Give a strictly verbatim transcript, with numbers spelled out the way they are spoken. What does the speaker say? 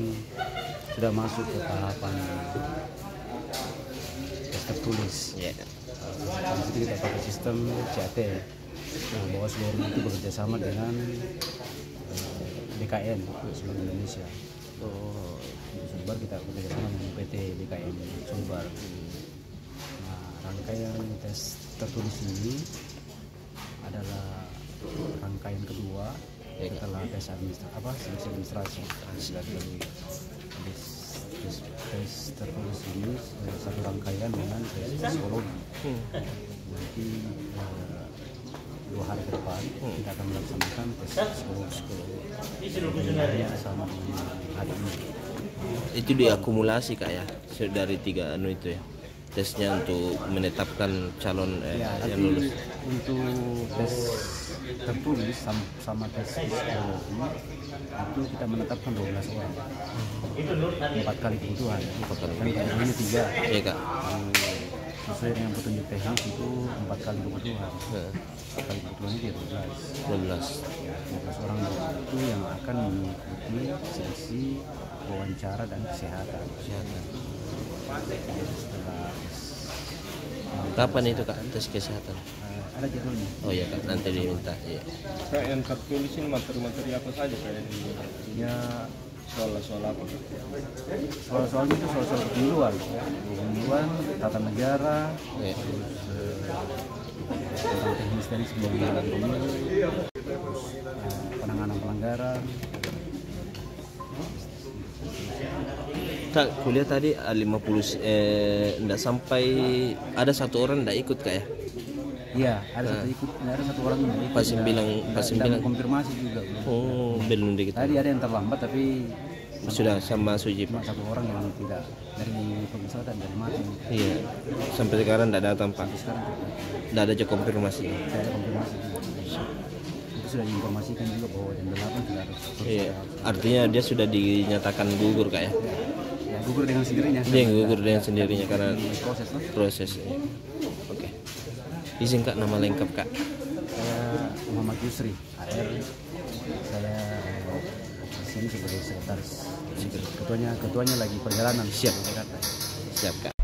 ini sudah masuk ke tahapan tes tertulis. Ya. Nah, di situ kita pakai sistem C A T. Nah, bahwa seluruh itu bekerja sama dengan B K N untuk seluruh Indonesia. Oh, di Sumbar kita bekerja sama dengan P T B K N Sumbar. Nah, rangkaian tes tertulis ini adalah rangkaian kedua setelah tes administrasi apa seleksi administrasi dari tes, tes, tes tertulis ini satu rangkaian dengan tes psikologi. Nanti uh, dua hari ke depan hmm. kita akan melaksanakan tes psikologi seluruhnya sama hari ini. Itu diakumulasi kak ya dari tiga anu itu ya. Tesnya untuk menetapkan calon eh, ya, yang lulus. Untuk tes tertulis sama, sama tes psikologi itu kita menetapkan dua belas orang, empat kali kebutuhan, empat kali kebutuhan ini tiga. Iya kak. Sesuai dengan petunjuk teknis itu empat kali kebutuhan, empat kali kebutuhan itu dua belas orang itu yang akan mengikuti sesi wawancara dan kesehatan. Kesehatan. Kapan itu kak tes kesehatan? Ada jadwalnya. Oh iya kak, nanti diminta. Iya. Kak yang tertulis ini materi-materi apa saja kak? Ya soal-soal apa? Soal-soalnya itu soal-soal keilmuan, keilmuan, tata negara, terus tentang teknis dari sebelum jalan pemilu, terus penanganan pelanggaran. Kak, kuliah tadi lima puluh eh enggak sampai ada satu orang enggak ikut kak ya? Iya, ada nah. satu ikut, ada satu orang enggak ikut. Pas bilang pas bilang konfirmasi juga. Oh, belum dikit. Tadi ada yang terlambat tapi sama, sudah sama Sujib. Satu orang yang tidak dari pemusatan dari Matin. Iya. Sampai sekarang enggak datang Pak. Sekarang enggak ada konfirmasi. Enggak ada konfirmasi. Sudah diinformasikan juga bahwa jam delapan sudah harus. Iya. Artinya dia sudah dinyatakan gugur kak ya? Gugur dengan sendirinya. Dia gugur dengan sendirinya karena proses. Proses. Oke. Izin kak nama lengkap kak. Saya Muhammad Yusri. A R. Saya di sini sebagai sekretaris. Ketuanya ketuanya lagi perjalanan. Siap. Siap kak.